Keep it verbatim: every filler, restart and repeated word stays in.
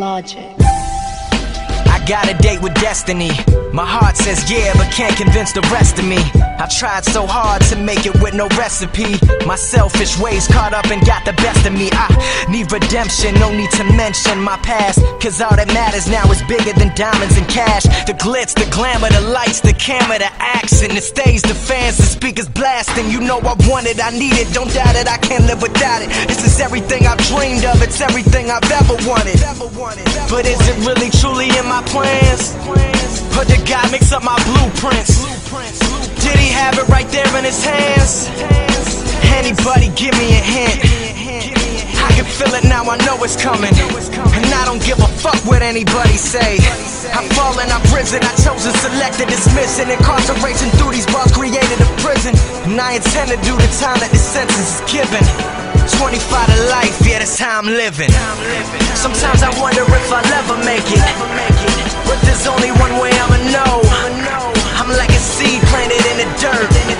Logic. I got a date with destiny. My heart says yeah, but can't convince the rest of me. I tried so hard to make it with no recipe. My selfish ways caught up and got the best of me. I need redemption, no need to mention my past, cause all that matters now is bigger than diamonds and cash. The glitz, the glamour, the lights, the camera, the action, the stage, the fans, the speakers blasting. You know I want it, I need it, don't doubt it, I can't live without it. This is everything I've dreamed of, it's everything I've ever wanted. But is it really truly in my plans? Or did God mix up my blueprints? Did he have it right there in his hands? Anybody give me a hint? I can feel it now, I know it's coming. And I don't give a fuck what anybody say. I've fallen, I've risen, I chose and selected, dismissing. Incarceration through these bars created a prison. And I intend to do the time that the sentence is given. twenty-five to life, yeah, that's how I'm living. Sometimes I wonder if I'll ever make it, but there's only one way I'ma know. I'm like a seed planted in the dirt.